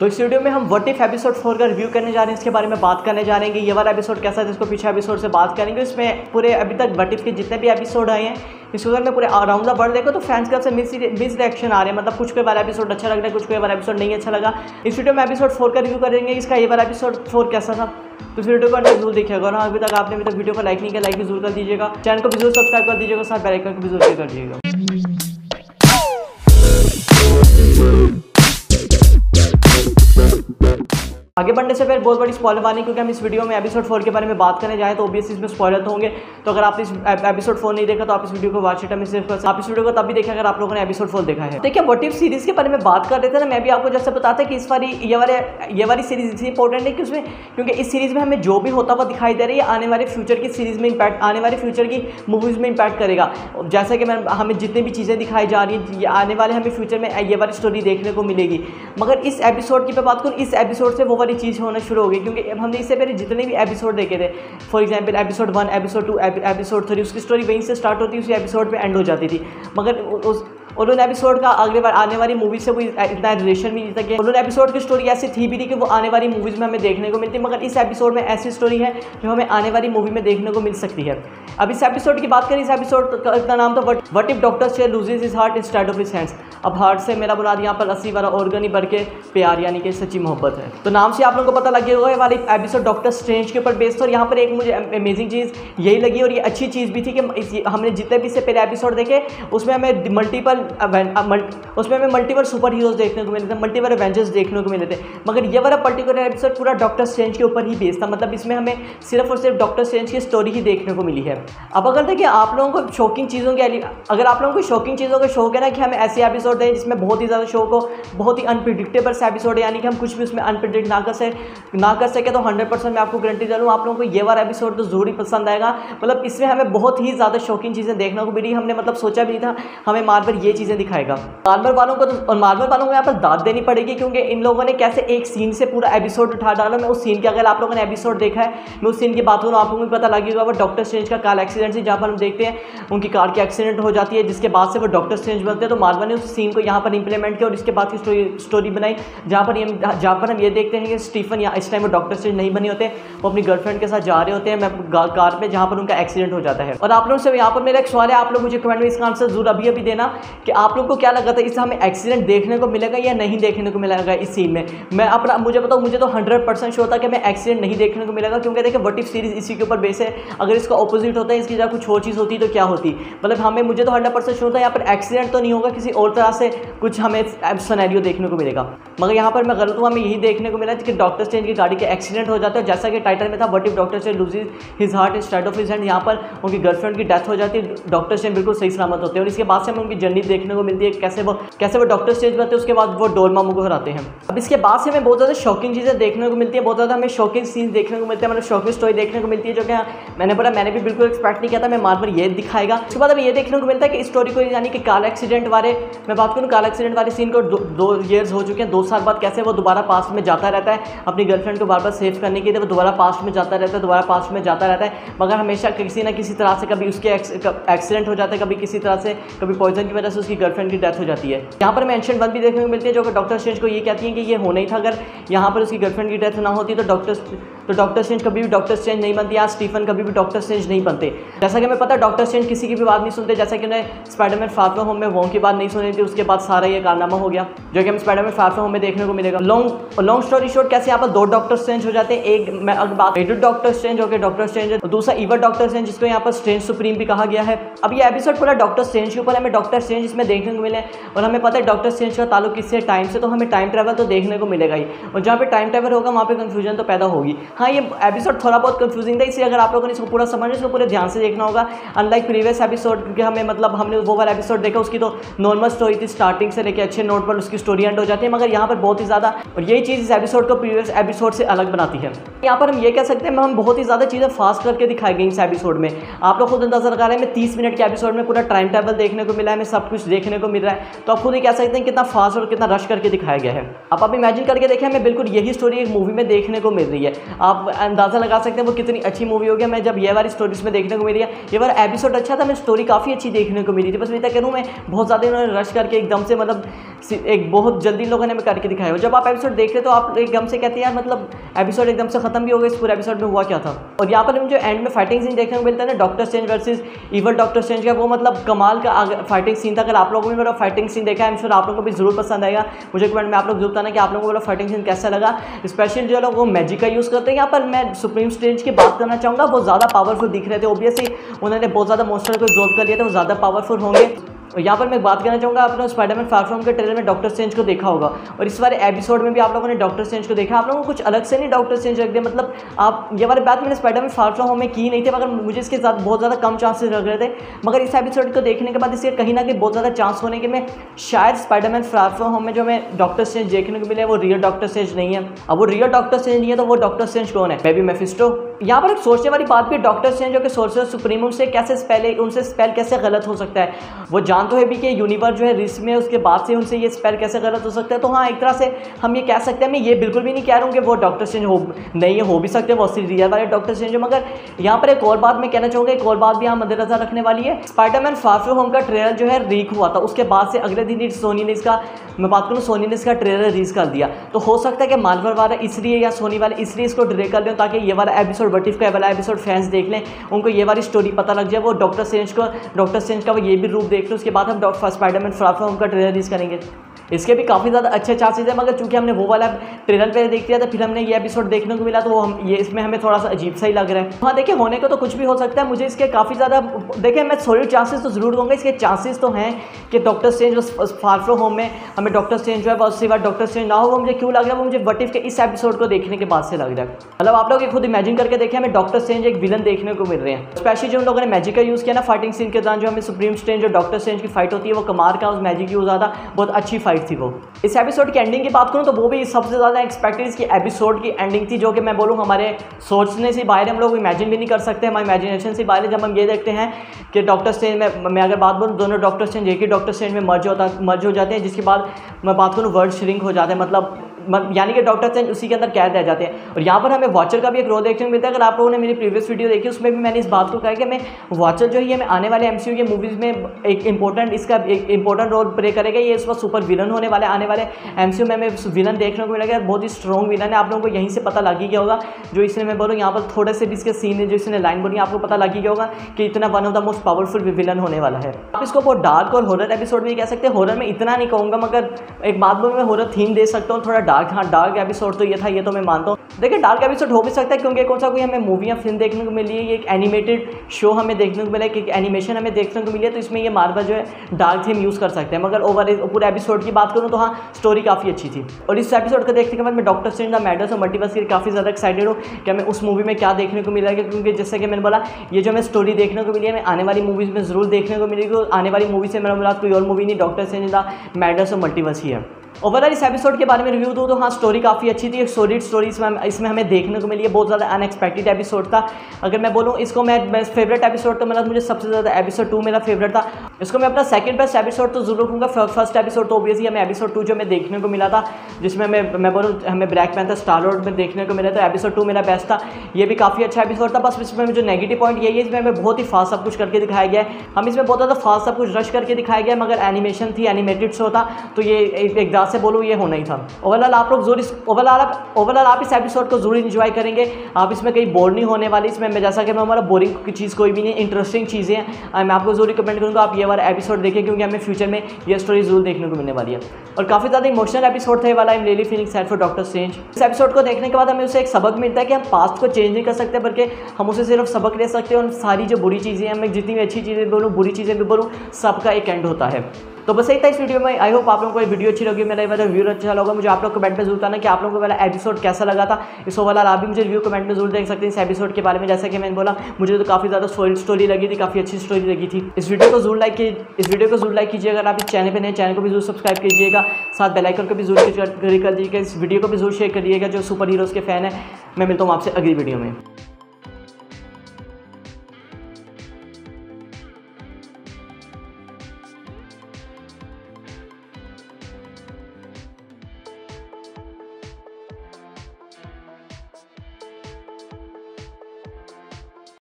तो इस वीडियो में हम व्हाट इफ एपिसोड 4 का रिव्यू करने जा रहे हैं, इसके बारे में बात करने जा रहे हैं कि ये वाला एपिसोड कैसा है। इसको पीछे एपिसोड से बात करेंगे। इसमें पूरे अभी तक व्हाट इफ के जितने भी एपिसोड आए हैं इस सीजन में पूरे अराउंड द वर्ल्ड देखो तो फैंस का से मिस रिएक्शन आ रहे हैं। मतलब कुछ कोई वाला एपिसोड अच्छा लग रहा है, कुछ कोई वाला एपिसोड नहीं अच्छा लगा। इस वीडियो में एपिसोड 4 का रिव्यू करेंगे, इसका ये वाला एपिसोड 4 कैसा था। तो इस वीडियो को अंदर जरूर देखिएगा, और अभी तक आपने वीडियो को लाइक नहीं किया, लाइक भी जरूर कर दीजिएगा, चैनल को भी जरूर सब्सक्राइब कर दीजिएगा, साथ बेल आइकन को भी जरूर कर दीजिएगा। आगे बढ़ने से पहले बहुत बड़ी स्पॉइलर वार्निंग, क्योंकि हम इस वीडियो में एपिसोड 4 के बारे में बात करने जाएँ तो ऑब्वियसली इसमें स्पॉइलर तो होंगे। तो अगर आप इस एपिसोड 4 नहीं देखा तो आप इस वीडियो को वॉचर टाइम से आप इस वीडियो को तब भी देखें अगर आप लोगों ने एपिसोड 4 देखा है। देखिए व्हाट इफ सीरीज के बारे में बात कर रहे थे ना, मैं भी आपको जैसे बताता कि इस बारी ये वाली सीरीज इसलिए इंपॉर्टेंट है कि उसमें क्योंकि इस सीरीज में हमें जो भी होता हुआ दिखाई दे रही है आने वाले फ्यूचर की सीरीज में इंपैक्ट, आने वाले फ्यूचर की मूवीज़ में इंपैक्ट करेगा। जैसा कि हमें जितनी भी चीज़ें दिखाई जा रही है आने वाले हमें फ्यूचर में ये वाली स्टोरी देखने को मिलेगी। मगर इस एपिसोड की मैं बात करूँ, इस एपिसोड से वो चीज़ होना शुरू हो गई, क्योंकि हमने इससे पहले जितने भी एपिसोड देखे थे, for example episode 1, episode 2, episode 3, उसकी स्टोरी वहीं से स्टार्ट होती, उसी एपिसोड पे एंड हो जाती थी। मगर उस उन्होंने एपिसोड का अगले बार आने वाली मूवी से कोई इतना रिलेशन भी नहीं था कि उन्होंने एपिसोड की स्टोरी ऐसी थी भी नहीं कि वो आने वाली मूवीज़ में हमें देखने को मिलती। मगर इस एपिसोड में ऐसी स्टोरी है जो हमें आने वाली मूवी में देखने को मिल सकती है। अब इस एपिसोड की बात करें, इस एपिसोड का नाम था what if Doctor Strange loses his heart instead of his hands. अब हार्ट से मेरा मुराद यहाँ पर 80 वाला ऑर्गन ही बढ़ के प्यार यानी कि सच्ची मोहब्बत है। तो नाम से आप लोगों को पता लगे हुआ है वाले एपिसोड डॉक्टर स्ट्रेंज के ऊपर बेस्ड। और यहाँ पर एक मुझे अमेजिंग चीज़ यही लगी और ये अच्छी चीज़ भी थी कि हमने जितने भी से पहले एपिसोड देखे उसमें हमें मल्टीपल सुपर हीरोज देखने को मिले थे, मल्टीपल एवेंजर्स देखने को मिले थे। मगर ये वाला पर्टिकुलर एपिसोड पूरा डॉक्टर स्ट्रेंज के ऊपर ही बेस्ड था। मतलब इसमें हमें सिर्फ और सिर्फ डॉक्टर स्ट्रेंज की स्टोरी ही देखने को मिली है। अब अगर देखिए आप लोगों को शॉकिंग चीज़ों के अगर आप लोगों को शॉकिंग चीज़ों का शौक है ना कि हमें ऐसे एपिसोड दें जिसमें बहुत ही ज़्यादा शौक हो, बहुत ही अनप्रिडिक्टेबल से एपिसोड है, यानी कि हम कुछ भी उसमें अनप्रिडिक्ट ना कर सके तो 100% मैं आपको गारंटी दूँ आप लोगों को ये वाला एपिसोड तो जरूर ही पसंद आएगा। मतलब इसमें हमें बहुत ही ज़्यादा शौकिंग चीज़ें देखने को मिली, हमने मतलब सोचा भी नहीं था हमें मार्वल ये चीज़ें दिखाएगा। मार्वल वालों को यहाँ पर दाद देनी पड़ेगी, क्योंकि इन लोगों ने कैसे एक सीन से पूरा एपिसोड उठा डाला। मैं उस सीन के अगर आप लोगों ने एपिसोड देखा है, मैं उस सीन की बात करूँ आप लोगों को पता लगेगा वो डॉक्टर स्ट्रेंज का कार एक्सीडेंट से, जहाँ पर हम देखते हैं उनकी कार की एक्सीडेंट हो जाती है जिसके बाद से वो डॉक्टर स्ट्रेंज बनते हैं। तो मार्वल ने उस सीन को यहाँ पर इंप्लीमेंट किया और इसके बाद की स्टोरी बनाई जहाँ पर हम ये देखते हैं कि स्टीफन या इस टाइम वो डॉक्टर स्ट्रेंज नहीं बने होते, वो अपनी गर्लफ्रेंड के साथ जा रहे होते हैं कार पर जहाँ पर उनका एक्सीडेंट हो जाता है। और आप लोगों से यहाँ पर मेरा एक सवाल है, आप लोग मुझे कमेंट में इसका आंसर जरूर अभी अभी देना कि आप लोग को क्या लगा था इससे हमें एक्सीडेंट देखने को मिलेगा या नहीं देखने को मिलेगा इस सीन में। मैं अपना मुझे बताऊँ, मुझे तो 100% शो था कि हमें एक्सीडेंट नहीं देखने को मिलेगा, क्योंकि देखिए व्हाट इफ सीरीज इसी के ऊपर बेस है। अगर इसका ऑपोजिट होता है, इसकी जगह कुछ और चीज़ होती तो क्या होती। मतलब हमें मुझे तो 100% शो था यहाँ पर एक्सीडेंट तो नहीं होगा, किसी और तरह से कुछ हमें सिनेरियो देखने को मिलेगा। मगर यहाँ पर मैं गलत हूँ, हमें यही देखने को मिला कि डॉक्टर स्ट्रेंज की गाड़ी के एक्सीडेंट हो जाता है, जैसा कि टाइटल में था what if Doctor Strange loses his heart instead of his hand. यहाँ पर उनकी गर्लफ्रेंड की डेथ हो जाती है, डॉक्टर स्ट्रेंज बिल्कुल सही सलामत होते हैं और इसके बाद से हमें उनकी जर्नी देखने को मिलती है कैसे वो डॉक्टर स्ट्रेंज बनते हैं, उसके बाद वो डोरमामू को हराते हैं। अब इसके बाद से हमें बहुत ज़्यादा शॉकिंग चीज़ें देखने को मिलती है, बहुत ज़्यादा हमें शॉकिंग सीन देखने को मिलते हैं, मतलब शॉकिंग स्टोरी देखने को मिलती है जो कि मैंने भी बिल्कुल एक्सपेक्ट नहीं किया था मैं मार्वल ये दिखाएगा। उसके बाद हमें ये देखने को मिलता है कि स्टोरी को यानी कि कार एक्सीडेंट वाले मैं बात करूँ कार एक्सीडेंट वाले सीन को 2 ईयर्स हो चुके हैं, 2 साल बाद कैसे वो दोबारा पास्ट में जाता रहता है अपनी गर्लफ्रेंड को बार बार सेव करने के लिए, वो दोबारा पास्ट में जाता रहता है, दोबारा पास्ट में जाता रहता है। मगर हमेशा किसी ना किसी तरह से कभी उसके एक्सीडेंट हो जाता है, कभी किसी तरह से, कभी पॉइजन की वजह से उसकी गर्लफ्रेंड की डेथ हो जाती है। यहाँ पर मेंशन 1 भी देखने को मिलती है जो कि डॉक्टर स्ट्रेंज को ये कहती है कि ये होना ही था, अगर यहाँ पर उसकी गर्लफ्रेंड की डेथ ना होती तो डॉक्टर स्ट्रेंज कभी भी डॉक्टर स्ट्रेंज नहीं बनती, या स्टीफन कभी भी डॉक्टर स्ट्रेंज नहीं बनते। जैसा कि मैं पता डॉक्टर स्ट्रेंज किसी की भी बात नहीं सुनते, जैसा कि उन्हें स्पाइडरमैन फार फ्रॉम होम में वो की बात नहीं सुनी थी, उसके बाद सारा ये कारनामा हो गया जो कि हमें स्पाइडरमैन फार फ्रॉम होम में देखने को मिलेगा। लॉन्ग स्टोरी शॉर्ट कैसे यहाँ पर 2 डॉक्टर स्ट्रेंज हो जाते हैं, एक डॉक्टर स्ट्रेंज जो कि डॉक्टर स्ट्रेंज है, दूसरा इवर डॉक्टर स्ट्रेंज जिसको यहाँ पर स्ट्रेंज सुप्रीम भी कहा गया है। अब ये एपिसोड पूरा डॉक्टर स्ट्रेंज के ऊपर, हमें डॉक्टर स्ट्रेंज इसमें देखने को मिले और हमें पता है डॉक्टर स्ट्रेंज का ताल्लुक किससे, टाइम से, तो हमें टाइम ट्रैवल तो देखने को मिलेगा ही। और जहाँ पे टाइम ट्रैवल होगा वहाँ पे कंफ्यूजन तो पैदा होगी। हाँ, ये एपिसोड थोड़ा बहुत कंफ्यूजिंग था, इसलिए अगर आप लोगों ने इसको पूरा समझना, इसको पूरे ध्यान से देखना होगा, अनलाइक प्रीवियस एपिसोड, क्योंकि हमने वो वाला एपिसोड देखा उसकी तो नॉर्मल स्टोरी थी, स्टार्टिंग से लेकर अच्छे नोट पर उसकी स्टोरी एंड हो जाती है। मगर यहाँ पर बहुत ही ज़्यादा, और यही चीज़ इस एपिसोड को प्रीवियस एपिसोड से अलग बनाती है। यहाँ पर हम ये कह सकते हैं हम बहुत ही ज़्यादा चीज़ें फास्ट करके दिखाई गई इस एपिसोड में। आप लोग खुद अंदाजा लगा रहे हैं, हमें 30 मिनट के एपिसोड में पूरा टाइम ट्रैवल देखने को मिला है, हमें सब कुछ देखने को मिल रहा है। तो आप खुद ही कह सकते हैं कितना फास्ट और कितना रश करके दिखाया गया है। आप इमेजिन करके देखें, हमें बिल्कुल यही स्टोरी एक मूवी में देखने को मिल रही है। आप अंदाज़ा लगा सकते हैं वो कितनी अच्छी मूवी होगी। मैं जब ये वाली स्टोरीज में देखने को मिली है, ये बार एपिसोड अच्छा था, हमें स्टोरी काफ़ी अच्छी देखने को मिली थी। बस मैं इतना कह रहा हूँ, मैं बहुत ज़्यादा इन्होंने रश करके एकदम से, मतलब एक बहुत जल्दी लोगों ने हमें करके दिखाया हो। जब आप एपिसोड देख रहे तो आप एकदम से कहते हैं यार मतलब एपिसोड एकदम से खत्म भी हो गया, इस पूरे एपिसोड में हुआ क्या था। और यहाँ पर मुझे एंड में फाइटिंग सीन देखने को मिलता है ना, Doctor Strange versus evil Doctor Strange का, वो मतलब कमाल का फाइटिंग सीन था। अगर आप लोगों ने मेरा फाइटिंग सीन देखा है, आई एम श्योर आप लोगों को भी जरूर पसंद आएगा। मुझे कमेंट में आप लोग जरूर बताना कि आप लोगों को मेरा फाइटिंग सीन कैसा लगा। स्पेशल जो लोग वो मैजिक का यूज़ करते हैं, यहाँ पर मैं सुप्रीम स्ट्रेंज की बात करना चाहूँगा, वो ज़्यादा पावरफुल दिख रहे थे। ओबियसली उन्होंने बहुत ज़्यादा मॉन्स्टर को एब्जॉर्ब कर लिया था, वो ज़्यादा पावरफुल होंगे। और यहाँ पर मैं बात करना चाहूँगा, आपने स्पाइडरमैन फार फ्रॉम के ट्रेलर में डॉक्टर स्ट्रेंज को देखा होगा और इस बार एपिसोड में भी आप लोगों ने डॉक्टर स्ट्रेंज को देखा। आप लोगों को कुछ अलग से नहीं डॉक्टर स्ट्रेंज रख दिया, मतलब आप ये वाली बात मैंने स्पाइडरमैन फार फ्रॉम होम में की नहीं थी, मगर मुझे इसके साथ बहुत ज़्यादा कम चांसेस लग रहे थे। मगर इस एपिसोड को देखने के बाद इसके कहीं ना कहीं बहुत ज़्यादा चांस होने के मैं शायद स्पाइडरमैन फार फ्रॉम होम में जो मैं डॉक्टर स्ट्रेंज देखने को मिले वो रियल डॉक्टर स्ट्रेंज नहीं है। अब वो रियल डॉक्टर स्ट्रेंज नहीं है तो वो डॉक्टर स्ट्रेंज कौन है? Baby Mephisto. यहाँ पर एक सोचने वाली बात भी, डॉक्टर स्ट्रेंज जो कि सोर्सर सुप्रीम उनसे कैसे स्पेल, उनसे स्पेल कैसे गलत हो सकता है? वो जानते हुए भी कि यूनिवर्स जो है रिस्क में, उसके बाद से उनसे ये स्पेल कैसे गलत हो सकता है। तो हाँ, एक तरह से हम ये कह सकते हैं, मैं ये बिल्कुल भी नहीं कह रहा हूँ कि वो डॉक्टर स्ट्रेंज हो नहीं, हो भी सकते हैं, बहुत सी रियल वाले डॉक्टर स्ट्रेंज। मगर यहाँ पर एक और बात मैं कहना चाहूँगा, एक और बात भी यहाँ मद्देनजर रखने वाली है। स्पाइडरमैन फार फ्रॉम होम का ट्रेलर जो है लीक हुआ था, उसके बाद से अगले दिन सोनी ने इसका, मैं बात करूँ, सोनी ने इसका ट्रेलर रिलीज कर दिया। तो हो सकता है कि मार्वल वाले इसलिए या सोनी वाले इसलिए इसको डिले कर दें ताकि ये वाला एपिसोड, व्हाट इफ का वाला एपिसोड फैंस देख लें, उनको ये वाली स्टोरी पता लग जाए, वो डॉक्टर स्ट्रेंज का वो ये भी रूप देख लें, उसके बाद हम स्पाइडरमैन फार फ्रॉम होम का ट्रेलर रिलीज करेंगे। इसके भी काफ़ी ज़्यादा अच्छे चांसेस हैं, मगर चूंकि हमने वो वाला ट्रेलर पे देख लिया था, फिर हमने ये एपिसोड देखने को मिला तो वो हम ये, इसमें हमें थोड़ा सा अजीब सा ही लग रहा है। हाँ देखिए, होने को तो कुछ भी हो सकता है। मुझे इसके काफ़ी ज़्यादा, देखिए मैं सॉलिड चांसेस तो ज़रूर दूँगा, इसके चांसेस तो हैं कि Doctor Strange far from home में हमें डॉक्टर स्ट्रेंज जो है उसके बाद डॉक्टर स्ट्रेंज ना हो। वो मुझे क्यों लग रहा है, वो मुझे व्हाट इफ के इस एपिसोड को देखने के बाद से लग रहा है। मतलब आप लोग खुद इमेजिन करके देखें, हमें डॉक्टर स्ट्रेंज एक विलन देखने को मिल रहे हैं। स्पेशली जो उन लोगों ने मैजिक का यूज़ किया ना फाइटिंग सीन के दौरान, जो हमें सुप्रीम स्ट्रेंज और डॉक्टर स्ट्रेंज की फाइट होती है, वो कमाल का उस मैजिक यूज़ आता, बहुत अच्छी फाइट थी वो। इस एपिसोड की एंडिंग की बात करूँ तो वो भी सबसे ज़्यादा एक्सपेक्टेड इसकी एपिसोड की एंडिंग थी, जो कि मैं बोलूँ हमारे सोचने से बाहर, हम लोग इमेजिन भी नहीं कर सकते, हमारे इमेजिनेशन से बाहर है। जब हम ये देखते हैं कि डॉक्टर स्ट्रेंज में, मैं अगर बात बोलूँ, दोनों डॉक्टर स्ट्रेंज एक ही डॉक्टर स्ट्रेंज में मर्ज हो जाते हैं, जिसके बाद मैं बात करूँ वर्ल्ड श्रिंक हो जाता है, मतलब यानी कि डॉक्टर स्ट्रेंज उसी के अंदर कैद रह जाते हैं। और यहाँ पर हमें वॉचर का भी एक रोल देखने को मिलता है। अगर आप लोगों ने मेरी प्रीवियस वीडियो देखी, उसमें भी मैंने इस बात को कहा कि मैं वॉचर जो है ये आने वाले एमसीयू के मूवीज़ में इसका एक इंपॉर्टेंट रोल प्ले करेगा। ये इस वक्त सुपर विलन होने वाले, आने वाले एमसीयू में हमें विलन देखने को मिलेगा, बहुत ही स्ट्रॉन्ग विलन है। आप लोगों को यहीं से पता लग ही गया होगा, जो इसने, मैं बोलूँ यहाँ पर थोड़े से भी इसके सीन है, जो इसने लाइन बोली, आपको पता लग ही गया होगा कि इतना one of the most powerful villain होने वाला है। आप इसको बहुत डार्क और हॉरर एपिसोड भी कह सकते हैं। हॉरर में इतना नहीं कहूँगा, मगर एक बात बोलूँ, मैं हॉरर थीम दे सकता हूँ, थोड़ा डार्क। हाँ, डार्क एपिसोड तो ये था, ये तो मैं मानता हूँ। देखिए डार्क एपिसोड हो भी सकता है, क्योंकि कौन सा कोई हमें मूवी या फिल्म देखने को मिली है, ये एक एनिमेटेड शो हमें देखने को मिला है, एक एनिमेशन हमें देखने को मिली है, तो इसमें ये मार्वल जो है डार्क थीम यूज़ कर सकते हैं। मगर ओवरऑल पूरे एपिसोड की बात करूँ तो हाँ, स्टोरी काफ़ी अच्छी थी। और इस एपिसोड को देखने के बाद मैं डॉक्टर स्ट्रेंज द मैडनेस और मल्टीवर्स के काफ़ी ज़्यादा एक्साइटेड हूँ कि हमें उस मूवी में क्या देखने को मिलेगा, क्योंकि जैसे कि मैंने बोला, ये जो हमें स्टोरी देखने को मिली है, मैं आने वाली मूवीज़ में ज़रूर देखने को मिलेगी। आने वाली मूवी से मेरा मुलाकात कोई और मूवी नहीं, डॉक्टर स्ट्रेंज द मैडनेस और मल्टीवर्स ही है। ओवरऑल इस एपिसोड के बारे में रिव्यू दूँ तो हाँ, स्टोरी काफ़ी अच्छी थी, एक सॉलिड स्टोरी इसमें हमें देखने को मिली है। बहुत ज़्यादा अनएक्सपेक्टेड एपिसोड था। अगर मैं बोलूँ इसको, मैं फेवरेट एपिसोड तो मतलब मुझे सबसे ज़्यादा एपिसोड 2 मेरा फेवरेट था। इसको मैं अपना सेकंड बेस्ट एपिसोड तो जरूर कहूँगा। फर्स्ट एपिसोड तो ऑब्वियसली हमें एपिसोड 2 जो हमें देखने को मिला था, जिसमें मैं बोलूँ हमें ब्लैक पैंथर स्टार लॉर्ड में देखने को मिला था, एपिसोड 2 मेरा बेस्ट था। ये भी काफ़ी अच्छा एपिसोड था। बस इसमें जो नेगेटिव पॉइंट यही है, इसमें हमें बहुत ही फास्ट सब कुछ करके दिखाया गया है, हम इसमें बहुत ज़्यादा फास्ट सब कुछ रश करके दिखाया गया। मगर एनिमेशन थी, एनिमेटेड शो था, तो ये एक दास से बोलूँ ये होना ही था। ओवरऑल आप लोग जरूर ओवरऑल आप इस एपिसोड को जरूर इंजॉय करेंगे। आप इसमें कहीं बोर नहीं होने वाले। इसमें मैं जैसा कि मैं हमारा बोरिंग की चीज़ कोई भी नहीं, इंटरेस्टिंग चीज़ें हैं। मैं आपको जरूर रिकमेंड करूँगा आप ये वाला एपिसोड देखें, क्योंकि हमें फ्यूचर में ये स्टोरी जरूर देखने को मिलने वाली है। और काफ़ी ज़्यादा इमोशनल एपिसोड था वाला। I am really feeling sad for doctor strange. इस एपिसोड को देखने के बाद हमें उसे एक सबक मिलता है कि हम पास्ट को चेंज नहीं कर सकते, बल्कि हम उसे सिर्फ सबक ले सकते हैं। और सारी जो बुरी चीज़ें हैं, मैं जितनी भी अच्छी चीज़ें बोलूँ, बुरी चीज़ें भी बोलूँ, सबका एक एंड होता है। तो बस यही था इस वीडियो में। आई होप आप लोगों को ये वीडियो अच्छी लगी, मेरा वाला रिव्यू अच्छा लगा। मुझे आप लोग कमेंट में जरूर बताना कि आप लोगों को वाला एपिसोड कैसा लगा था। इस ओवरऑल आप भी मुझे रिव्यू कमेंट में जरूर देख सकते हैं इस एपिसोड के बारे में। जैसा कि मैंने बोला, मुझे तो काफ़ी ज़्यादा सॉलिड स्टोरी लगी थी, काफ़ी अच्छी स्टोरी लगी थी। इस वीडियो को जरूर लाइक कीजिए। अगर आप इस चैनल पर नए, चैनल को भी जरूर सब्सक्राइब कीजिएगा, साथ बेल आइकन को भी जरूर क्लिक कर दीजिएगा। इस वीडियो को भी जरूर शेयर करिएगा जो सुपर हीरोज़ के फैन है। मैं मिलता हूँ आपसे अगली वीडियो में।